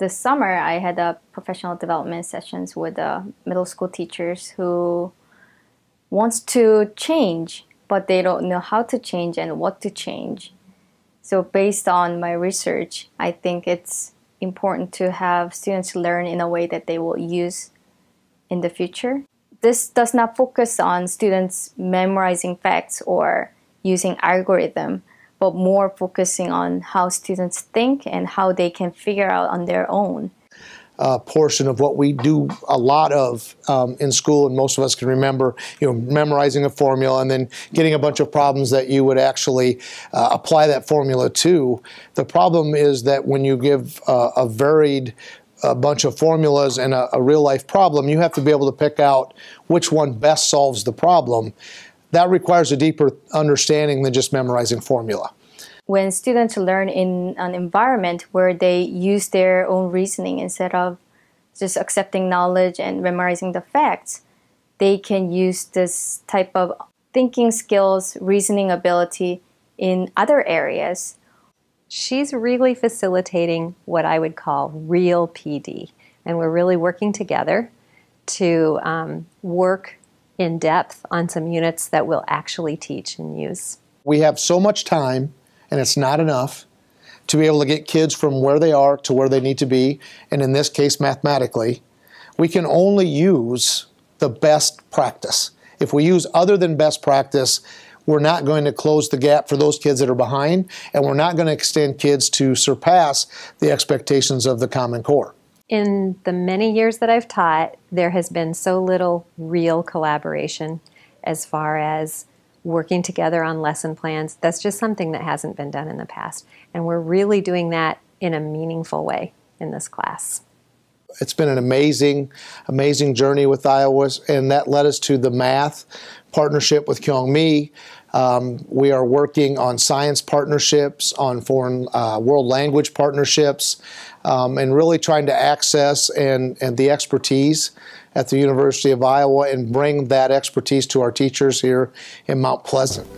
This summer, I had professional development sessions with middle school teachers who wants to change, but they don't know how to change and what to change. So based on my research, I think it's important to have students learn in a way that they will use in the future. This does not focus on students memorizing facts or using algorithm, but more focusing on how students think and how they can figure out on their own. Portion of what we do a lot of in school, and most of us can remember, memorizing a formula and then getting a bunch of problems that you would actually apply that formula to. The problem is that when you give a varied bunch of formulas and a real-life problem, you have to be able to pick out which one best solves the problem. That requires a deeper understanding than just memorizing formula. When students learn in an environment where they use their own reasoning instead of just accepting knowledge and memorizing the facts, they can use this type of thinking skills, reasoning ability in other areas. She's really facilitating what I would call real PD, and we're really working together to work in depth on some units that we'll actually teach and use. We have so much time, and it's not enough, to be able to get kids from where they are to where they need to be, and in this case, mathematically. We can only use the best practice. If we use other than best practice, we're not going to close the gap for those kids that are behind, and we're not going to extend kids to surpass the expectations of the Common Core. In the many years that I've taught, there has been so little real collaboration as far as working together on lesson plans. That's just something that hasn't been done in the past. And we're really doing that in a meaningful way in this class. It's been an amazing, amazing journey with Iowa, and that led us to the math partnership with Kyong Mi. We are working on science partnerships, on foreign world language partnerships, and really trying to access and the expertise at the University of Iowa and bring that expertise to our teachers here in Mount Pleasant.